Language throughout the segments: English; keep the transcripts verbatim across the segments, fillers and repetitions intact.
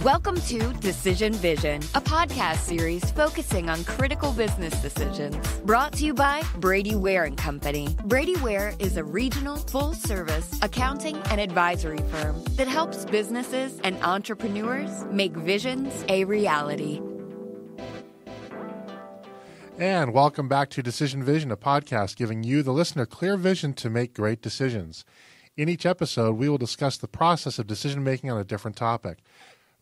Welcome to Decision Vision, a podcast series focusing on critical business decisions. Brought to you by Brady Ware and Company. Brady Ware is a regional, full-service accounting and advisory firm that helps businesses and entrepreneurs make visions a reality. And welcome back to Decision Vision, a podcast giving you, the listener, clear vision to make great decisions. In each episode, we will discuss the process of decision-making on a different topic.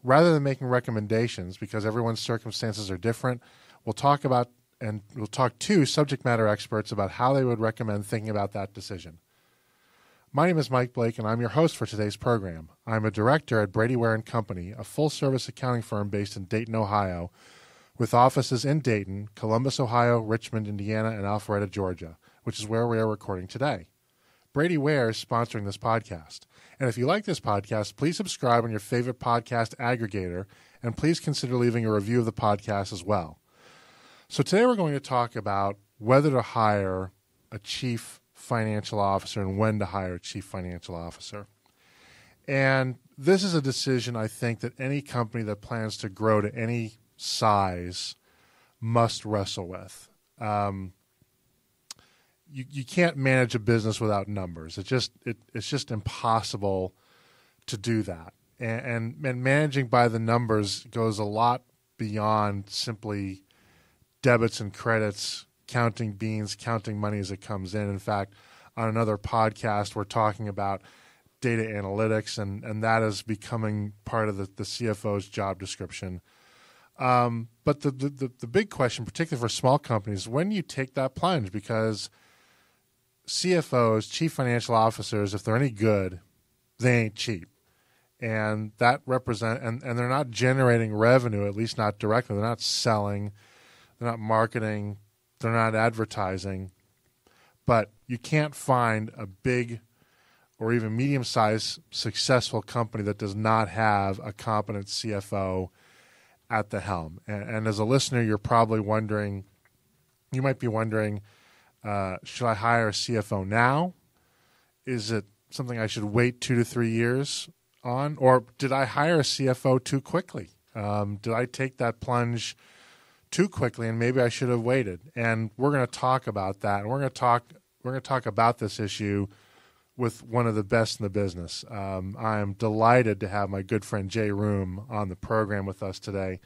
Rather than making recommendations, because everyone's circumstances are different, we'll talk about and we'll talk to subject matter experts about how they would recommend thinking about that decision. My name is Mike Blake, and I'm your host for today's program. I'm a director at Brady Ware and Company, a full-service accounting firm based in Dayton, Ohio, with offices in Dayton, Columbus, Ohio, Richmond, Indiana, and Alpharetta, Georgia, which is where we are recording today. Brady Ware is sponsoring this podcast. And if you like this podcast, please subscribe on your favorite podcast aggregator, and please consider leaving a review of the podcast as well. So today we're going to talk about whether to hire a chief financial officer and when to hire a chief financial officer. And this is a decision I think that any company that plans to grow to any size must wrestle with. Um, You, you can't manage a business without numbers. It just it, it's just impossible to do that. And, and and managing by the numbers goes a lot beyond simply debits and credits, counting beans, counting money as it comes in. In fact, on another podcast, we're talking about data analytics, and, and that is becoming part of the, the C F O's job description. Um, but the, the the big question, particularly for small companies, when you take that plunge, because C F Os, chief financial officers, if they're any good, they ain't cheap. And that represent and, and they're not generating revenue, at least not directly. They're not selling, they're not marketing, they're not advertising. But you can't find a big or even medium-sized successful company that does not have a competent C F O at the helm. And, and as a listener, you're probably wondering, you might be wondering, Uh, should I hire a C F O now? Is it something I should wait two to three years on? Or did I hire a C F O too quickly? Um, did I take that plunge too quickly and maybe I should have waited? And we're going to talk about that. And we're going to talk we're going to talk about this issue with one of the best in the business. Um, I am delighted to have my good friend Jay Ruhm on the program with us today.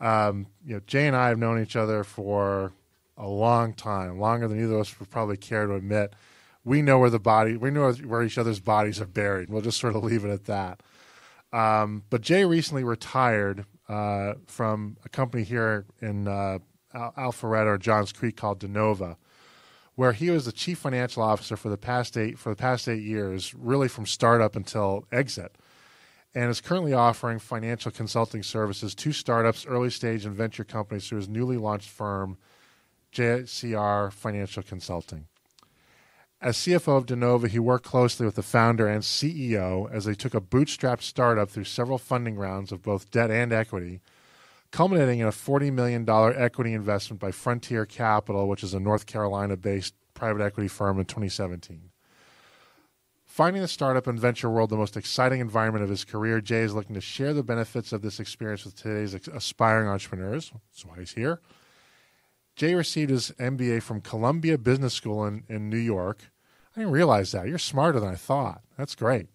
Um, you know, Jay and I have known each other for a long time, longer than either of us would probably care to admit. We know where the body, we know where each other's bodies are buried. We'll just sort of leave it at that. Um, but Jay recently retired uh, from a company here in uh, Alpharetta or Johns Creek called Dinova, where he was the chief financial officer for the past eight for the past eight years, really from startup until exit, and is currently offering financial consulting services to startups, early stage, and venture companies through his newly launched firm, J C R Financial Consulting. As C F O of Dinova, he worked closely with the founder and C E O as they took a bootstrapped startup through several funding rounds of both debt and equity, culminating in a forty million dollars equity investment by Frontier Capital, which is a North Carolina-based private equity firm, in twenty seventeen. Finding the startup and venture world the most exciting environment of his career, Jay is looking to share the benefits of this experience with today's aspiring entrepreneurs. That's why he's here. Jay received his M B A from Columbia Business School in, in New York. I didn't realize that. You're smarter than I thought. That's great.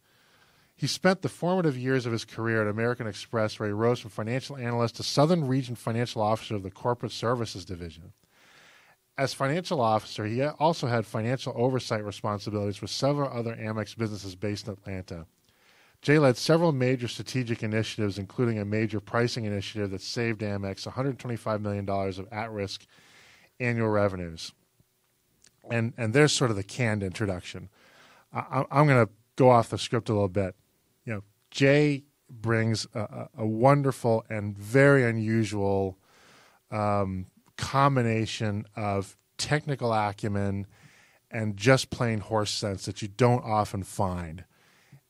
He spent the formative years of his career at American Express, where he rose from financial analyst to Southern Region Financial Officer of the Corporate Services Division. As financial officer, he also had financial oversight responsibilities for several other Amex businesses based in Atlanta. Jay led several major strategic initiatives, including a major pricing initiative that saved Amex one hundred twenty-five million dollars of at-risk annual revenues. And and there's sort of the canned introduction. I, I'm going to go off the script a little bit. You know, Jay brings a, a wonderful and very unusual um, combination of technical acumen and just plain horse sense that you don't often find.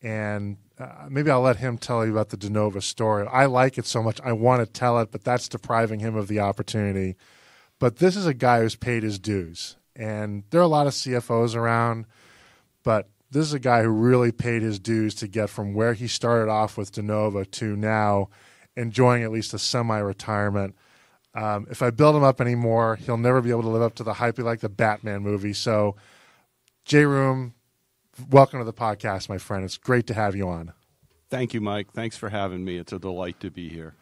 And uh, maybe I'll let him tell you about the Dinova story. I like it so much. I want to tell it, but that's depriving him of the opportunity. But this is a guy who's paid his dues. And there are a lot of C F Os around, but this is a guy who really paid his dues to get from where he started off with Dinova to now enjoying at least a semi-retirement. Um, if I build him up anymore, he'll never be able to live up to the hype like the Batman movie. So, Jay Ruhm, welcome to the podcast, my friend. It's great to have you on. Thank you, Mike. Thanks for having me. It's a delight to be here.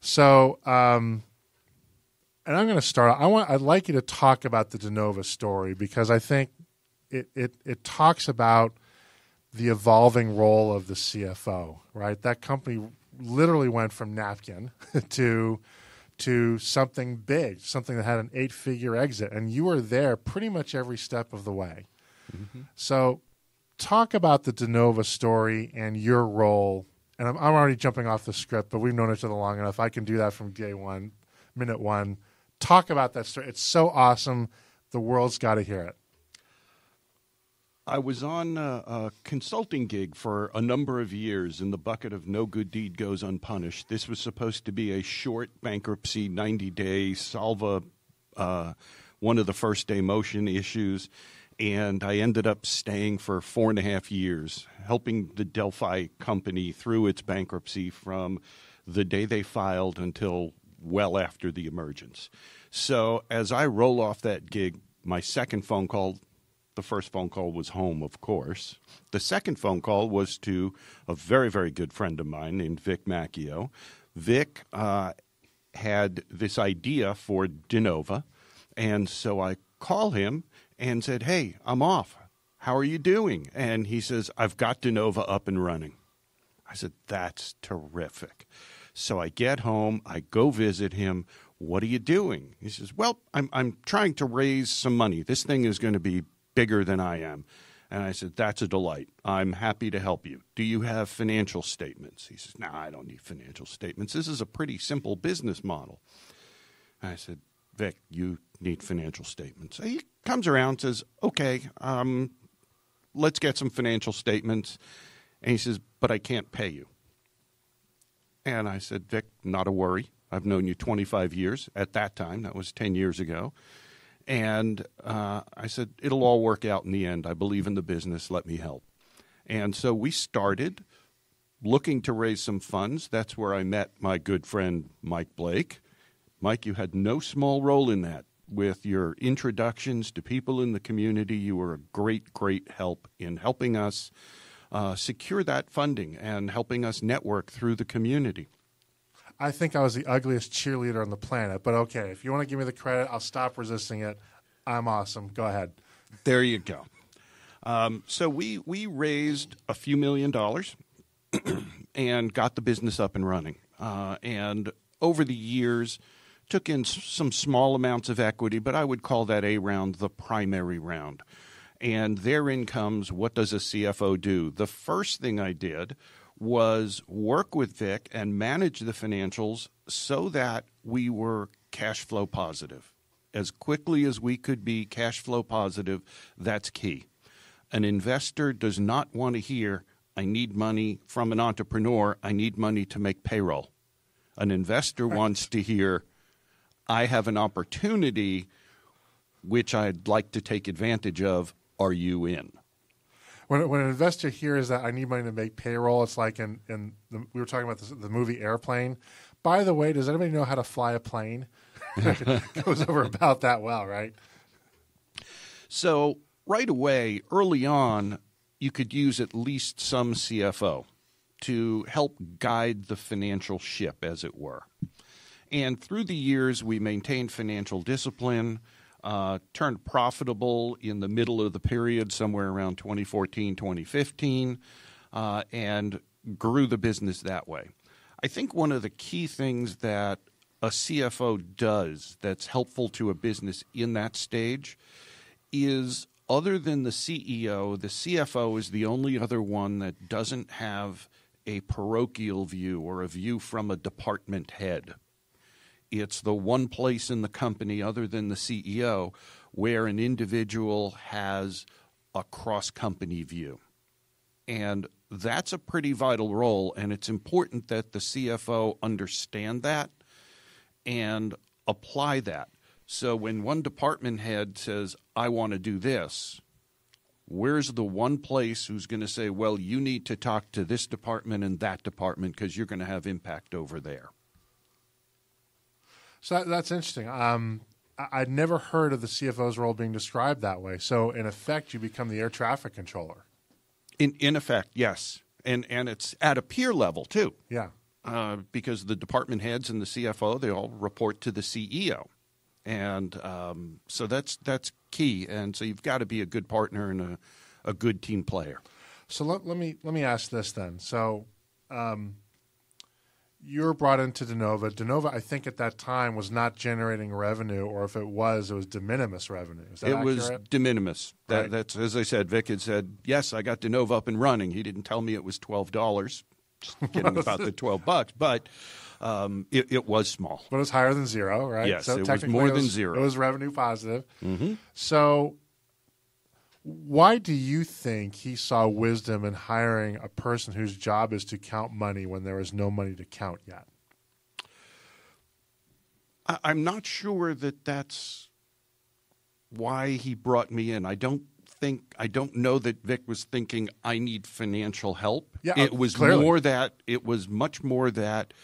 So, um, and I'm going to start. I want. I'd like you to talk about the Dinova story because I think it it it talks about the evolving role of the C F O. Right, that company literally went from napkin to to something big, something that had an eight-figure exit, and you were there pretty much every step of the way. Mm-hmm. So, talk about the Dinova story and your role. And I'm, I'm already jumping off the script, but we've known each other long enough. I can do that from day one, minute one. Talk about that story. It's so awesome. The world's got to hear it. I was on a, a consulting gig for a number of years in the bucket of no good deed goes unpunished. This was supposed to be a short bankruptcy, ninety-day salva, uh, one of the first-day motion issues. And I ended up staying for four and a half years, helping the Delphi company through its bankruptcy from the day they filed until well after the emergence. So as I roll off that gig, my second phone call, the first phone call was home, of course. The second phone call was to a very, very good friend of mine named Vic Macchio. Vic uh, had this idea for Dinova, and so I call him and said, hey, I'm off. How are you doing? And he says, I've got Dinova up and running. I said, that's terrific. So I get home. I go visit him. What are you doing? He says, well, I'm, I'm trying to raise some money. This thing is going to be bigger than I am. And I said, that's a delight. I'm happy to help you. Do you have financial statements? He says, no, I don't need financial statements. This is a pretty simple business model. And I said, Vic, you need financial statements. He comes around and says, okay, um, let's get some financial statements. And he says, but I can't pay you. And I said, Vic, not a worry. I've known you twenty-five years at that time. That was ten years ago. And uh, I said, it'll all work out in the end. I believe in the business. Let me help. And so we started looking to raise some funds. That's where I met my good friend, Mike Blake. Mike, you had no small role in that. With your introductions to people in the community, you were a great, great help in helping us uh, secure that funding and helping us network through the community. I think I was the ugliest cheerleader on the planet, but okay, if you want to give me the credit, I'll stop resisting it. I'm awesome. Go ahead. There you go. Um, so we, we raised a few million dollars and got the business up and running. Uh, and over the years, took in some small amounts of equity, but I would call that A round the primary round. And therein comes, what does a C F O do? The first thing I did was work with Vic and manage the financials so that we were cash flow positive. As quickly as we could be cash flow positive, that's key. An investor does not want to hear, I need money from an entrepreneur, I need money to make payroll. An investor wants to hear, I have an opportunity which I'd like to take advantage of. Are you in? When, when an investor hears that I need money to make payroll, it's like in, in the, we were talking about this, the movie Airplane. By the way, does anybody know how to fly a plane? It goes over about that well, right? So right away, early on, you could use at least some C F O to help guide the financial ship, as it were. And through the years, we maintained financial discipline, uh, turned profitable in the middle of the period, somewhere around twenty fourteen, twenty fifteen, uh, and grew the business that way. I think one of the key things that a C F O does that's helpful to a business in that stage is, other than the C E O, the C F O is the only other one that doesn't have a parochial view or a view from a department head. It's the one place in the company other than the C E O where an individual has a cross-company view. And that's a pretty vital role, and it's important that the C F O understand that and apply that. So when one department head says, I want to do this, where's the one place who's going to say, well, you need to talk to this department and that department because you're going to have impact over there? So that, that's interesting. Um, I, I'd never heard of the C F O's role being described that way. So in effect, you become the air traffic controller. In in effect, yes. And, and it's at a peer level, too. Yeah. Uh, because the department heads and the C F O, they all report to the C E O. And um, so that's that's key. And so you've got to be a good partner and a, a good team player. So let, let me let me ask this then. So um, you're brought into Dinova. Dinova, I think at that time, was not generating revenue, or if it was, it was de minimis revenue. Is that accurate? It was de minimis. That, right. That's, as I said, Vic had said, yes, I got Dinova up and running. He didn't tell me it was twelve dollars. Just kidding about the twelve bucks, but um, it, it was small. But it was higher than zero, right? Yes, so it was more it was, than zero. It was revenue positive. Mm-hmm. So why do you think he saw wisdom in hiring a person whose job is to count money when there is no money to count yet? I, I'm not sure that that's why he brought me in. I don't think I don't know that Vic was thinking I need financial help. Yeah, it was clearly. more that it was much more that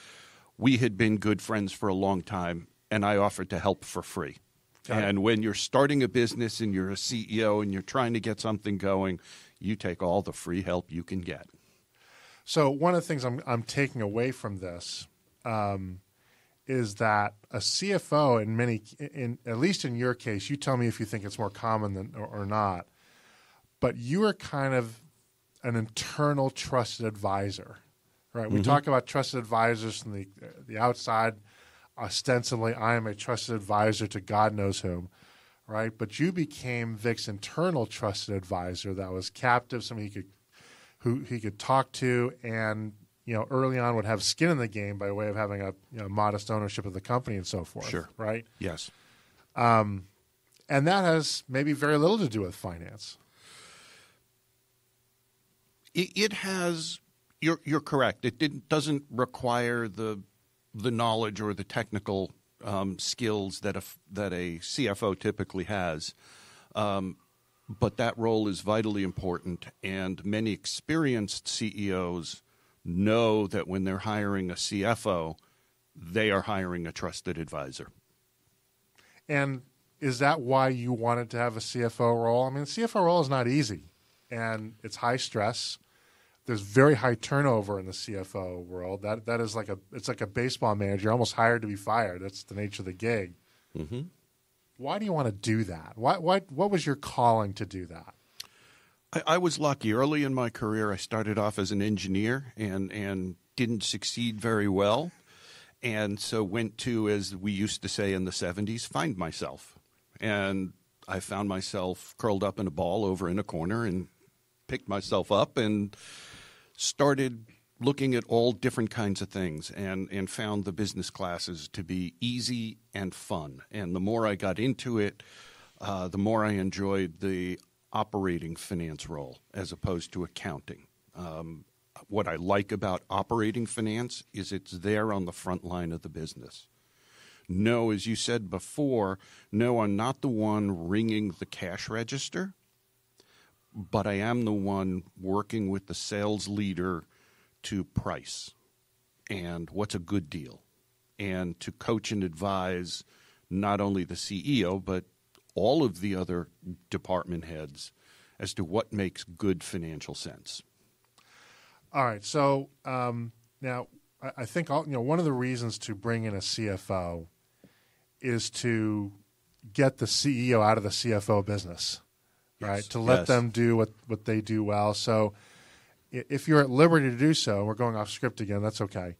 we had been good friends for a long time, and I offered to help for free. Got and it. When you're starting a business and you're a C E O and you're trying to get something going, you take all the free help you can get. So one of the things I'm I'm taking away from this um, is that a C F O in many in at least in your case, you tell me if you think it's more common than or, or not. But you are kind of an internal trusted advisor, right? Mm-hmm. We talk about trusted advisors from the the outside. Ostensibly, I am a trusted advisor to God knows whom, right? But you became Vic's internal trusted advisor that was captive, somebody he could who he could talk to, and you know early on would have skin in the game by way of having a you know, modest ownership of the company and so forth. Sure. Right? Yes. Um, and that has maybe very little to do with finance. It has. You're you're correct. It didn't, doesn't require the the knowledge or the technical um, skills that a that a C F O typically has, um, but that role is vitally important. And many experienced C E Os know that when they're hiring a C F O, they are hiring a trusted advisor. And is that why you wanted to have a C F O role? I mean, the C F O role is not easy, and it's high stress. There's very high turnover in the C F O world. That that is like a it's like a baseball manager. You're almost hired to be fired. That's the nature of the gig. Mm-hmm. Why do you want to do that? Why why what was your calling to do that? I, I was lucky. Early in my career, I started off as an engineer and and didn't succeed very well, and so went to, as we used to say in the seventies, find myself. And I found myself curled up in a ball over in a corner and picked myself up and started looking at all different kinds of things and, and found the business classes to be easy and fun. And the more I got into it, uh, the more I enjoyed the operating finance role as opposed to accounting. Um, what I like about operating finance is it's there on the front line of the business. No, as you said before, no, I'm not the one ringing the cash register, but I am the one working with the sales leader to price and what's a good deal and to coach and advise not only the C E O but all of the other department heads as to what makes good financial sense. All right. So um, now I think I'll, you know one of the reasons to bring in a C F O is to get the C E O out of the C F O business. Right, to let yes. them do what, what they do well. So if you're at liberty to do so, we're going off script again, that's okay.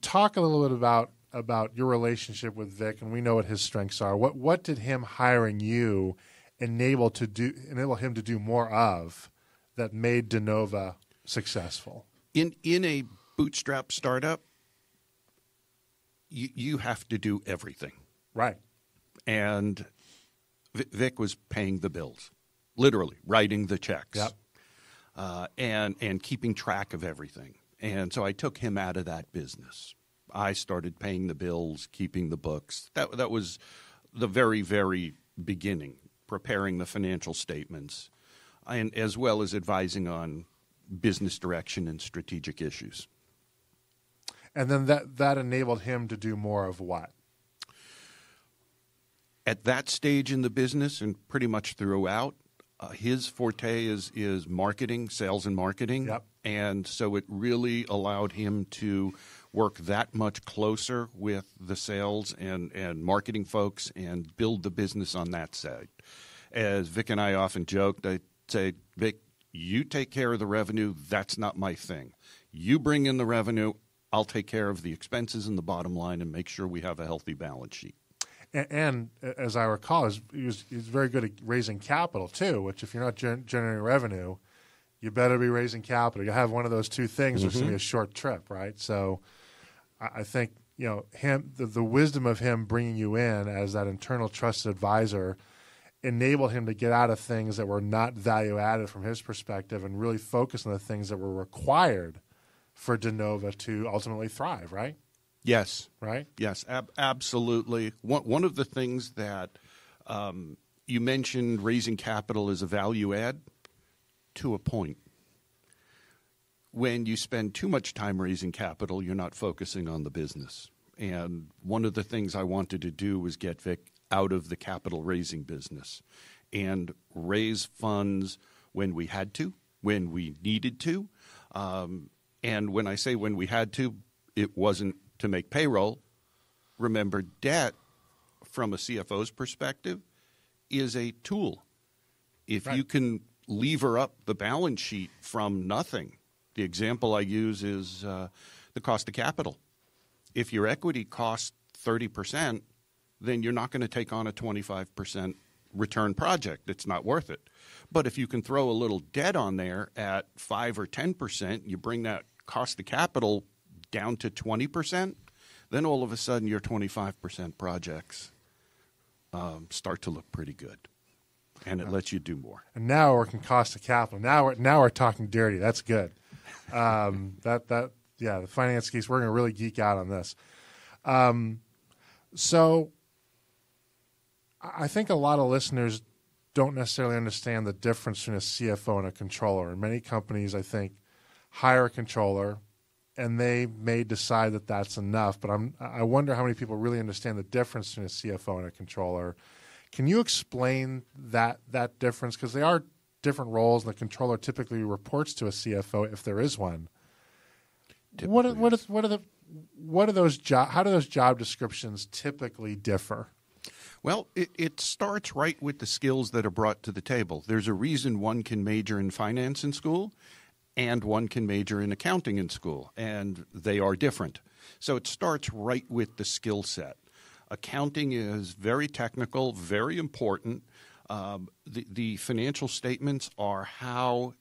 Talk a little bit about about your relationship with Vic, and we know what his strengths are. What what did him hiring you enable to do enable him to do more of that made Dinova successful? In in a bootstrap startup, you you have to do everything. Right. And Vic was paying the bills, literally writing the checks, yep. uh, and and keeping track of everything. And so I took him out of that business. I started paying the bills, keeping the books. That that was the very very beginning, preparing the financial statements, and as well as advising on business direction and strategic issues. And then that, that enabled him to do more of what? At that stage in the business and pretty much throughout, uh, his forte is, is marketing, sales and marketing. Yep. And so it really allowed him to work that much closer with the sales and, and marketing folks and build the business on that side. As Vic and I often joked, I say, Vic, you take care of the revenue. That's not my thing. You bring in the revenue. I'll take care of the expenses and the bottom line and make sure we have a healthy balance sheet. And, and as I recall, he was, he was very good at raising capital too, which if you're not gen- generating revenue, you better be raising capital. You'll have one of those two things, which mm-hmm. will be a short trip, right? So I, I think you know him. The, the wisdom of him bringing you in as that internal trusted advisor enabled him to get out of things that were not value added from his perspective and really focus on the things that were required for Dinova to ultimately thrive, right? Yes. Right? Yes, ab- absolutely. One, one of the things that um, you mentioned, raising capital is a value add to a point. When you spend too much time raising capital, you're not focusing on the business. And one of the things I wanted to do was get Vic out of the capital raising business and raise funds when we had to, when we needed to. Um, And when I say when we had to, it wasn't to make payroll. Remember, debt from a C F O's perspective is a tool. If right. you can lever up the balance sheet from nothing, the example I use is uh, the cost of capital. If your equity costs thirty percent, then you're not going to take on a twenty-five percent return project. It's not worth it. But if you can throw a little debt on there at five or ten percent, you bring that cost of capital down to twenty percent, then all of a sudden your twenty-five percent projects um, start to look pretty good, and it yeah. lets you do more. And now we're working cost of capital. Now we're now we're talking dirty. That's good. Um, that that yeah, the finance geeks. We're going to really geek out on this. Um, so I think a lot of listeners don't necessarily understand the difference between a C F O and a controller. And many companies, I think, hire a controller, and they may decide that that's enough. But I'm, I wonder how many people really understand the difference between a C F O and a controller. Can you explain that that difference? Because they are different roles, and the controller typically reports to a C F O if there is one. Typically. What are, what are, what are the what are those job? How do those job descriptions typically differ? Well, it, it starts right with the skills that are brought to the table. There's a reason one can major in finance in school and one can major in accounting in school, and they are different. So it starts right with the skill set. Accounting is very technical, very important. Um, the, the financial statements are how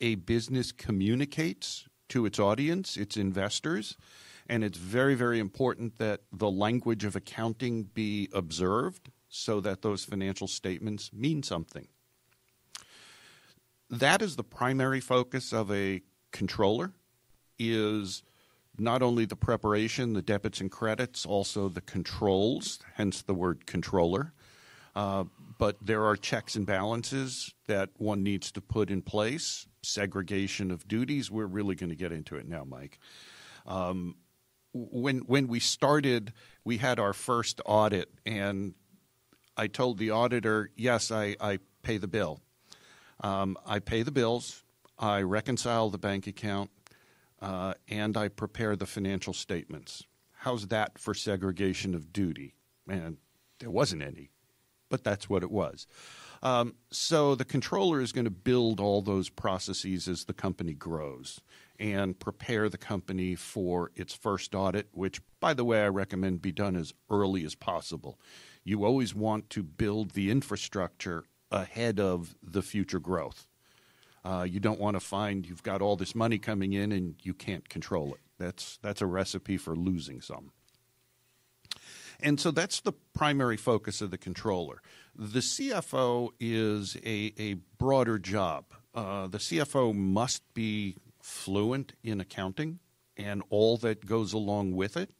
a business communicates to its audience, its investors. And it's very, very important that the language of accounting be observed so that those financial statements mean something. That is the primary focus of a controller, is not only the preparation, the debits and credits, also the controls, hence the word controller. Uh, but there are checks and balances that one needs to put in place, segregation of duties. We're really going to get into it now, Mike. Um, When when we started, we had our first audit, and I told the auditor, yes, I, I pay the bill. Um, I pay the bills, I reconcile the bank account, uh, and I prepare the financial statements. How's that for segregation of duty? And there wasn't any, but that's what it was. Um, so the controller is going to build all those processes as the company grows and prepare the company for its first audit, which, by the way, I recommend be done as early as possible. You always want to build the infrastructure ahead of the future growth. Uh, you don't want to find you've got all this money coming in and you can't control it. That's, that's a recipe for losing some. And so that's the primary focus of the controller. The C F O is a, a broader job. Uh, the C F O must be fluent in accounting and all that goes along with it.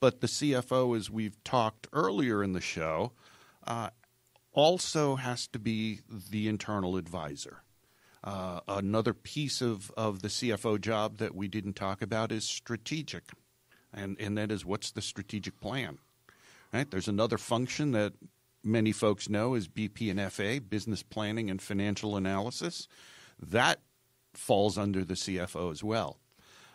But the C F O, as we've talked earlier in the show, uh, also has to be the internal advisor. Uh, another piece of, of the C F O job that we didn't talk about is strategic, and, and that is what's the strategic plan. Right? There's another function that many folks know is B P and F A, business planning and financial analysis. That falls under the C F O as well.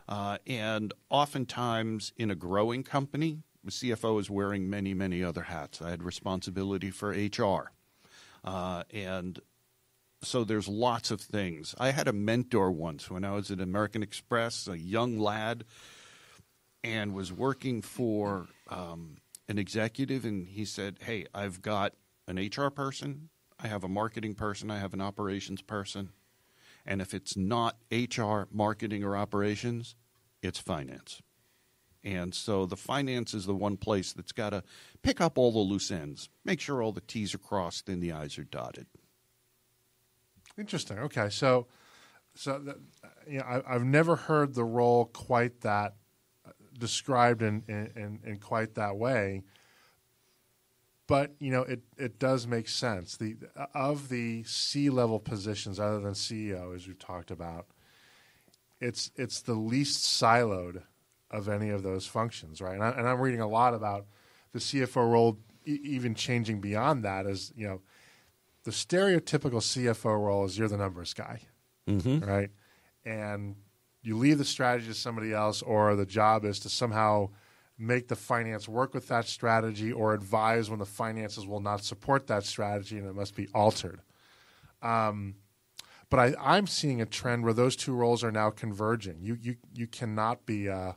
Uh, and oftentimes in a growing company, the C F O is wearing many, many other hats. I had responsibility for H R. Uh, and so there's lots of things. I had a mentor once when I was at American Express, a young lad, and was working for um, an executive. And he said, hey, I've got an H R person. I have a marketing person. I have an operations person. And if it's not H R, marketing, or operations, it's finance. And so the finance is the one place that's got to pick up all the loose ends, make sure all the T's are crossed and the I's are dotted. Interesting. Okay. So, so that, you know, I, I've never heard the role quite that described in, in, in quite that way. But, you know, it, it does make sense. The of the C-level positions other than C E O, as we've talked about, it's it's the least siloed of any of those functions, right? And, I, and I'm reading a lot about the C F O role e- even changing beyond that as, you know, the stereotypical C F O role is you're the numbers guy, mm-hmm. right? And you leave the strategy to somebody else, or the job is to somehow – make the finance work with that strategy or advise when the finances will not support that strategy and it must be altered. Um, but I, I'm seeing a trend where those two roles are now converging. You you you cannot be a,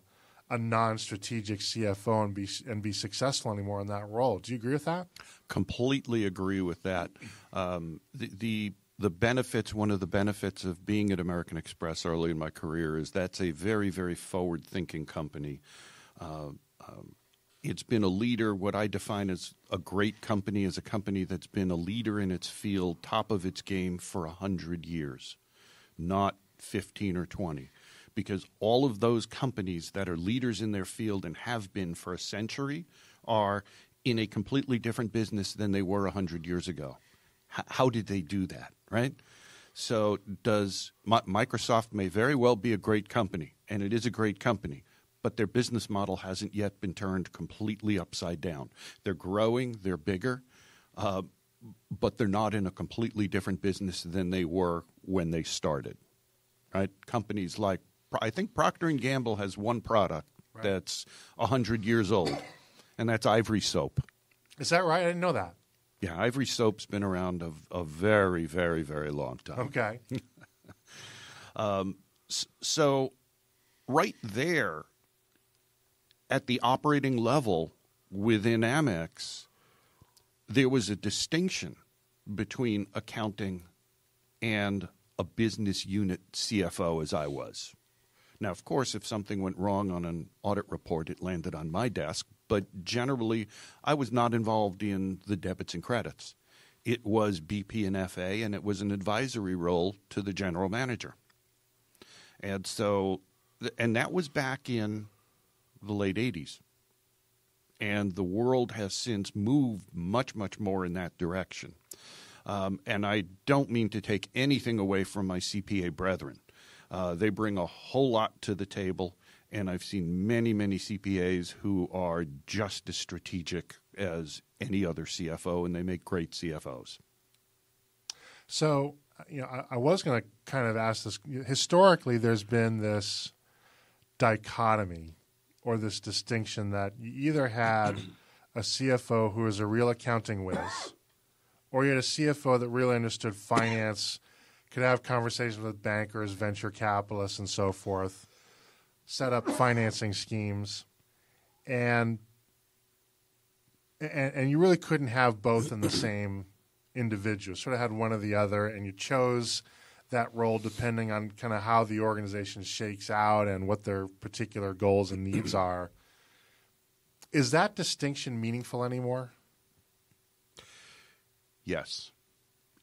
a non-strategic C F O and be, and be successful anymore in that role. Do you agree with that? Completely agree with that. Um, the, the the benefits, one of the benefits of being at American Express early in my career is that's a very, very forward-thinking company. Uh, um, it's been a leader. What I define as a great company is a company that's been a leader in its field, top of its game for one hundred years, not fifteen or twenty, because all of those companies that are leaders in their field and have been for a century are in a completely different business than they were one hundred years ago. H- how did they do that, right? So does Mi- Microsoft may very well be a great company, and it is a great company, but their business model hasn't yet been turned completely upside down. They're growing, they're bigger, uh, but they're not in a completely different business than they were when they started, right? Companies like, I think Procter and Gamble has one product right. that's one hundred years old, and that's Ivory Soap. Is that right? I didn't know that. Yeah, Ivory Soap's been around a, a very, very, very long time. Okay. um, so right there, at the operating level within Amex, there was a distinction between accounting and a business unit C F O as I was. Now, of course, if something went wrong on an audit report, it landed on my desk. But generally, I was not involved in the debits and credits. It was B P and F A, and it was an advisory role to the general manager. And so, and that was back in the late eighties, and the world has since moved much, much more in that direction. Um, and I don't mean to take anything away from my C P A brethren. Uh, they bring a whole lot to the table, and I've seen many, many C P As who are just as strategic as any other C F O, and they make great C F Os. So, you know, I, I was going to kind of ask this. Historically, there's been this dichotomy or this distinction that you either had a C F O who was a real accounting whiz, or you had a C F O that really understood finance, could have conversations with bankers, venture capitalists, and so forth, set up financing schemes, and and, and you really couldn't have both in the same individual. Sort of had one or the other, and you chose that role depending on kind of how the organization shakes out and what their particular goals and needs are. Is that distinction meaningful anymore? Yes,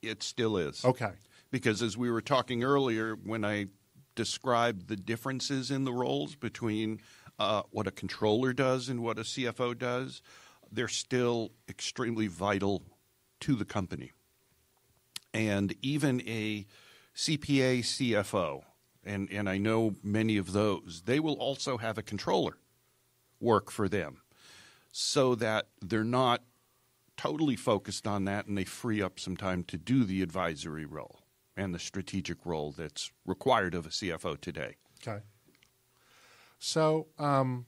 it still is. Okay. Because as we were talking earlier, when I described the differences in the roles between uh, what a controller does and what a C F O does, they're still extremely vital to the company. And even a C P A, C F O, and, and I know many of those, they will also have a controller work for them so that they're not totally focused on that and they free up some time to do the advisory role and the strategic role that's required of a C F O today. Okay. So um,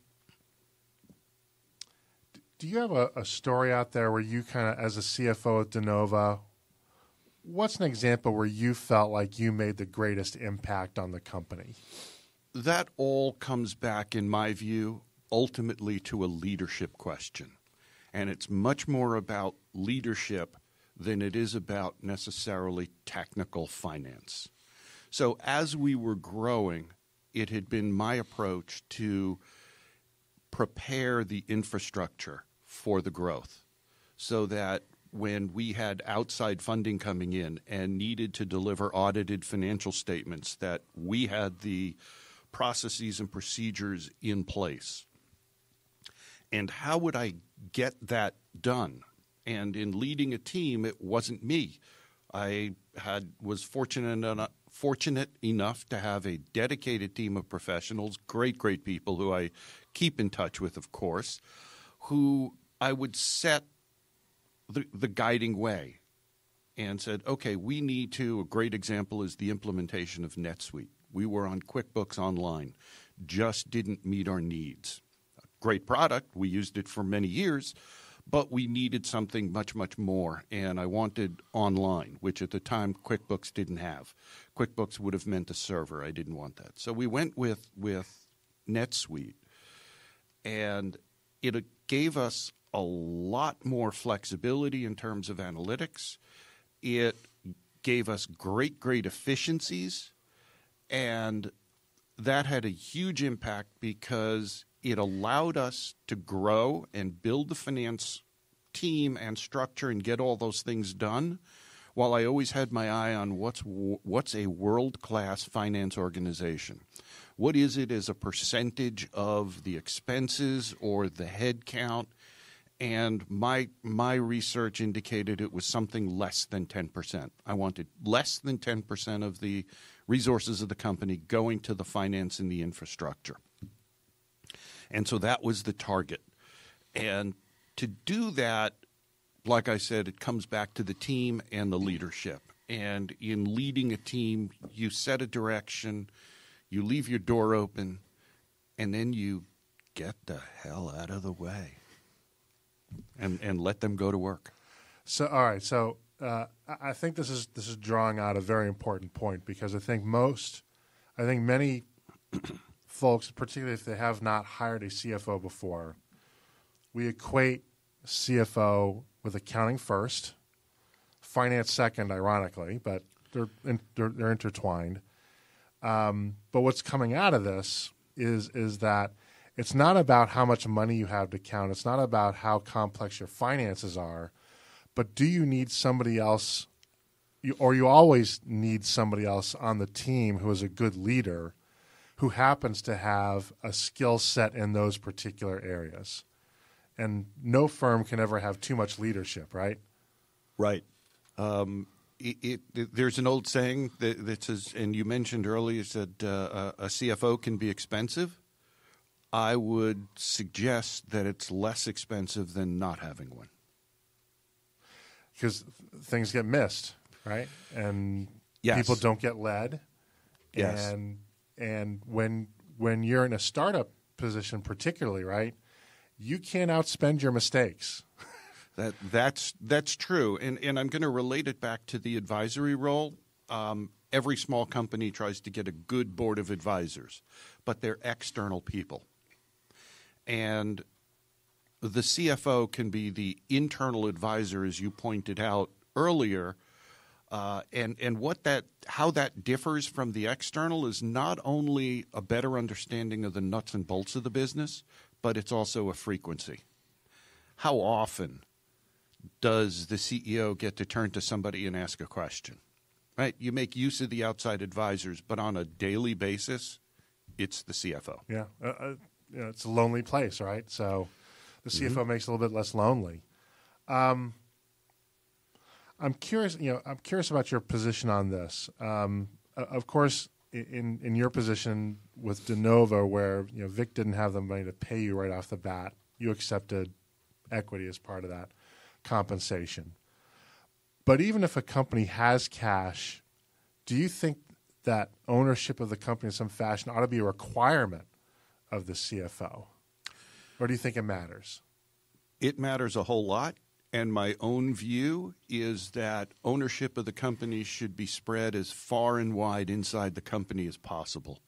do you have a, a story out there where you kind of, as a C F O at Dinova, what's an example where you felt like you made the greatest impact on the company? That all comes back, in my view, ultimately to a leadership question. And it's much more about leadership than it is about necessarily technical finance. So as we were growing, it had been my approach to prepare the infrastructure for the growth so that when we had outside funding coming in and needed to deliver audited financial statements, that we had the processes and procedures in place. And how would I get that done? And in leading a team, it wasn't me. I had was fortunate enough, fortunate enough to have a dedicated team of professionals, great, great people who I keep in touch with, of course, who I would set The, the guiding way and said, okay, we need to, a great example is the implementation of NetSuite. We were on QuickBooks Online, just didn't meet our needs. Great product, we used it for many years, but we needed something much, much more, and I wanted online, which at the time QuickBooks didn't have. QuickBooks would have meant a server. I didn't want that. So we went with, with NetSuite, and it gave us a lot more flexibility in terms of analytics. It gave us great, great efficiencies, and that had a huge impact because it allowed us to grow and build the finance team and structure and get all those things done, while I always had my eye on what's what's a world-class finance organization. What is it as a percentage of the expenses or the headcount? And my my research indicated it was something less than ten percent. I wanted less than ten percent of the resources of the company going to the finance and the infrastructure. And so that was the target. And to do that, like I said, it comes back to the team and the leadership. And in leading a team, you set a direction, you leave your door open, and then you get the hell out of the way. And and let them go to work. So all right. So uh, I think this is this is drawing out a very important point, because I think most, I think many folks, particularly if they have not hired a C F O before, we equate C F O with accounting first, finance second, ironically, but they're in, they're, they're intertwined. Um, but what's coming out of this is is that. It's not about how much money you have to count. It's not about how complex your finances are. But do you need somebody else, or you always need somebody else on the team who is a good leader who happens to have a skill set in those particular areas? And no firm can ever have too much leadership, right? Right. Um, it, it, it, there's an old saying that, that says, and you mentioned earlier, that uh, a C F O can be expensive. I would suggest that it's less expensive than not having one. Because things get missed, right? And yes. People don't get led. Yes. And, and when, when you're in a startup position particularly, right, you can't outspend your mistakes. that, that's, that's true. And, and I'm going to relate it back to the advisory role. Um, every small company tries to get a good board of advisors, but they're external people. And the C F O can be the internal advisor, as you pointed out earlier, uh, and, and what that, how that differs from the external is not only a better understanding of the nuts and bolts of the business, but it's also a frequency. How often does the C E O get to turn to somebody and ask a question? Right? You make use of the outside advisors, but on a daily basis, it's the C F O. Yeah. Uh, uh, You know, it's a lonely place, right? So the C F O mm-hmm. makes it a little bit less lonely. Um, I'm curious, you know, I'm curious about your position on this. Um, of course, in in your position with Dinova, where you know Vic didn't have the money to pay you right off the bat, you accepted equity as part of that compensation. But even if a company has cash, do you think that ownership of the company in some fashion ought to be a requirement of the C F O? Or do you think it matters? It matters a whole lot. And my own view is that ownership of the company should be spread as far and wide inside the company as possible.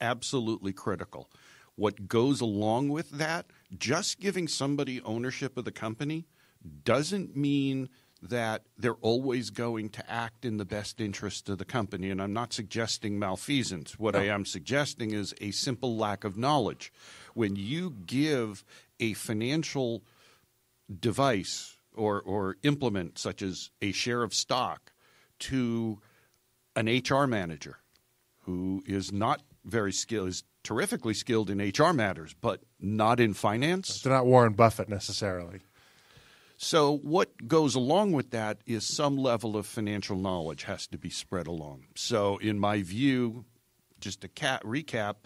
Absolutely critical. What goes along with that, just giving somebody ownership of the company doesn't mean that they're always going to act in the best interest of the company. And I'm not suggesting malfeasance. What no. I am suggesting is a simple lack of knowledge. When you give a financial device or, or implement, such as a share of stock, to an H R manager who is not very skilled, is terrifically skilled in H R matters, but not in finance. They're not Warren Buffett necessarily. So what goes along with that is some level of financial knowledge has to be spread along. So in my view, just to cat recap,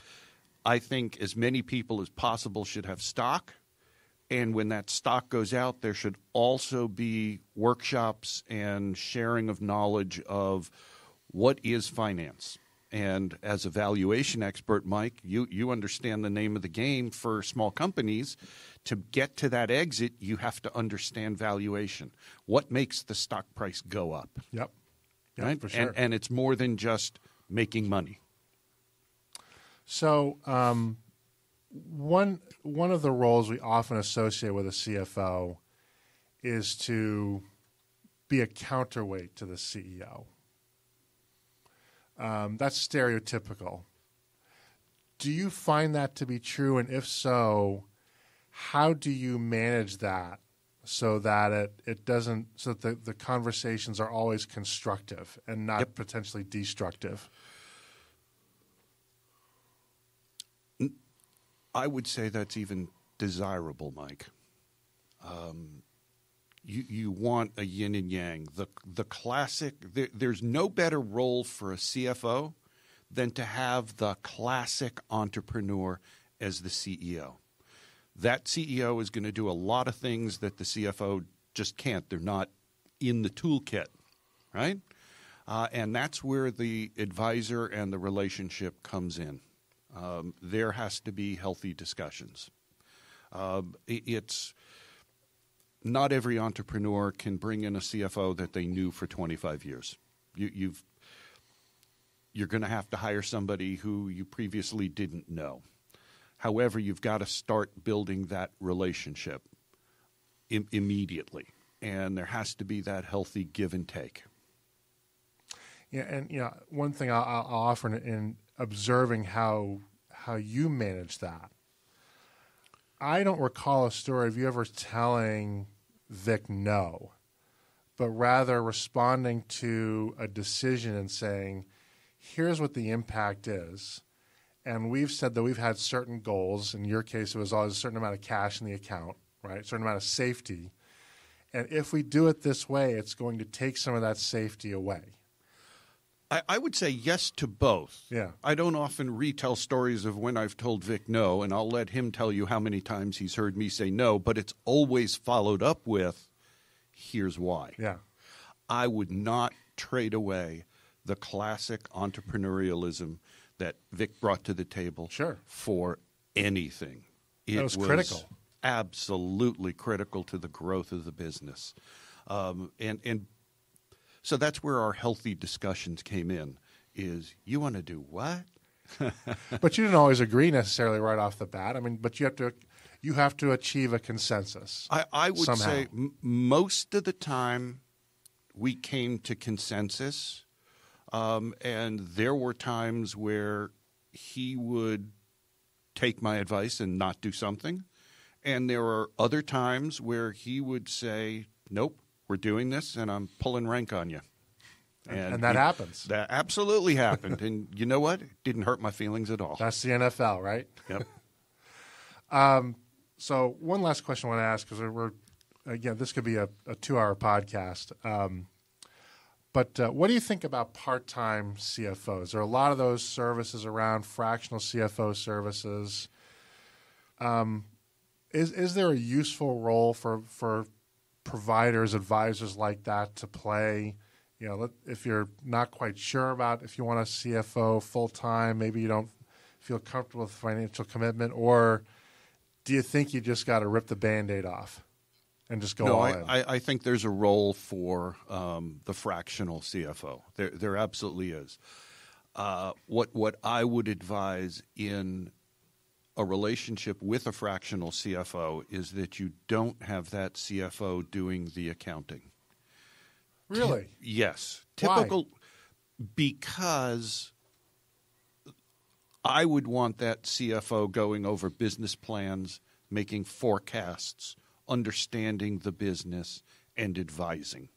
I think as many people as possible should have stock. And when that stock goes out, there should also be workshops and sharing of knowledge of what is finance. And as a valuation expert, Mike, you, you understand the name of the game for small companies. To get to that exit, you have to understand valuation. What makes the stock price go up? Yep. Yep, right? For sure. And, and it's more than just making money. So um, one, one of the roles we often associate with a C F O is to be a counterweight to the C E O. Um, that's stereotypical. Do you find that to be true? And if so, how do you manage that so that it, it doesn't – so that the, the conversations are always constructive and not yep. potentially destructive? I would say that's even desirable, Mike. Um You you want a yin and yang. The the classic there, there's no better role for a C F O than to have the classic entrepreneur as the C E O. That C E O is going to do a lot of things that the C F O just can't. They're not in the toolkit, right? Uh, and that's where the advisor and the relationship comes in. Um, there has to be healthy discussions. Uh, it, it's Not every entrepreneur can bring in a C F O that they knew for twenty-five years. You, you've, you're going to have to hire somebody who you previously didn't know. However, you've got to start building that relationship im- immediately, and there has to be that healthy give and take. Yeah, and you know, one thing I'll, I'll offer in, in observing how how you manage that. I don't recall a story of you ever telling Vic no, but rather responding to a decision and saying, here's what the impact is. And we've said that we've had certain goals. In your case, it was always a certain amount of cash in the account, right? A certain amount of safety. And if we do it this way, it's going to take some of that safety away. I would say yes to both. Yeah. I don't often retell stories of when I've told Vic no, and I'll let him tell you how many times he's heard me say no, but it's always followed up with, here's why. Yeah. I would not trade away the classic entrepreneurialism that Vic brought to the table sure. for anything. It that was, was critical. Absolutely critical to the growth of the business. Um, and and – So that's where our healthy discussions came in, is you want to do what? But you didn't always agree necessarily right off the bat. I mean, but you have to you have to achieve a consensus. I, I would somehow. say m- most of the time we came to consensus, um, and there were times where he would take my advice and not do something. And there are other times where he would say, nope. We're doing this, and I'm pulling rank on you. And, and that it, happens. That absolutely happened. And you know what? It didn't hurt my feelings at all. That's the N F L, right? Yep. um, so one last question I want to ask, because we're again, this could be a, a two-hour podcast. Um, but uh, what do you think about part-time C F Os? There are a lot of those services around, fractional C F O services. Um, is is there a useful role for for providers, advisors like that to play? You know, if you're not quite sure about if you want a C F O full-time, maybe you don't feel comfortable with financial commitment, or do you think you just got to rip the Band-Aid off and just go no, all I, in? I, I think there's a role for um, the fractional C F O. There, there absolutely is. Uh, what what I would advise in a relationship with a fractional C F O is that you don't have that C F O doing the accounting. Really? Ty- yes. Typical. Why? Because I would want that C F O going over business plans, making forecasts, understanding the business, and advising.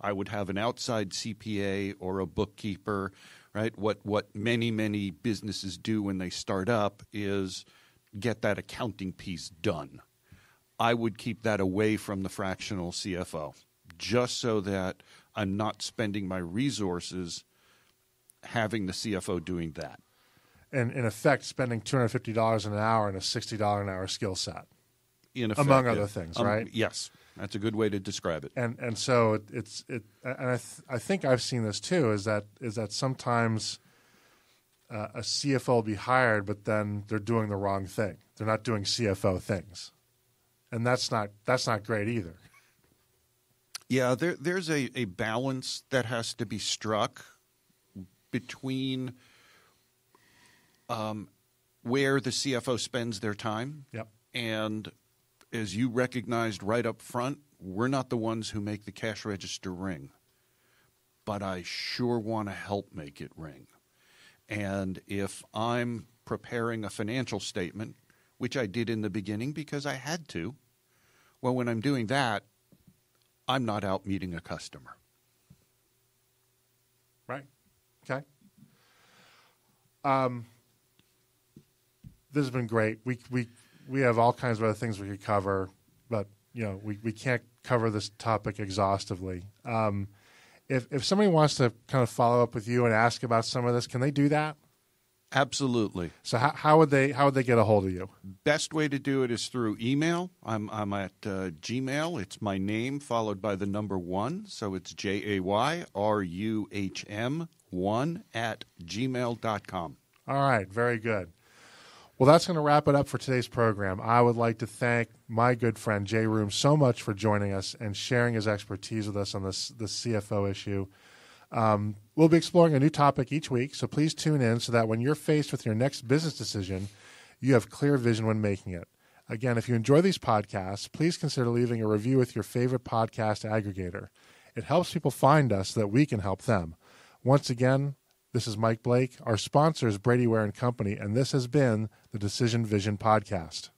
I would have an outside C P A or a bookkeeper, right? What what many, many businesses do when they start up is get that accounting piece done. I would keep that away from the fractional C F O, just so that I'm not spending my resources having the C F O doing that. And in effect, spending two hundred fifty dollars an hour and a sixty dollars an hour skill set. In effect, among other things, um, right? Yes. That's a good way to describe it. And and so it, it's it and I th- I think I've seen this too is that is that sometimes uh, a C F O will be hired, but then they're doing the wrong thing. They're not doing C F O things. And that's not that's not great either. Yeah, there there's a, a balance that has to be struck between um, where the C F O spends their time. Yep. And as you recognized right up front, we're not the ones who make the cash register ring, but I sure want to help make it ring. And if I'm preparing a financial statement, which I did in the beginning because I had to, well, when I'm doing that, I'm not out meeting a customer. Right. Okay. Um, this has been great. We we we have all kinds of other things we could cover, but you know we, we can't cover this topic exhaustively. Um, if if somebody wants to kind of follow up with you and ask about some of this, can they do that? Absolutely. So how how would they how would they get a hold of you? Best way to do it is through email. I'm I'm at uh, Gmail. It's my name followed by the number one, so it's J A Y R U H M. One at gmail dot com. All right, very good. Well, that's going to wrap it up for today's program. I would like to thank my good friend Jay Ruhm so much for joining us and sharing his expertise with us on this the C F O issue. Um, we'll be exploring a new topic each week, so please tune in so that when you're faced with your next business decision, you have clear vision when making it. Again, if you enjoy these podcasts, please consider leaving a review with your favorite podcast aggregator. It helps people find us so that we can help them. Once again, this is Mike Blake. Our sponsor is Brady Ware and Company, and this has been the Decision Vision Podcast.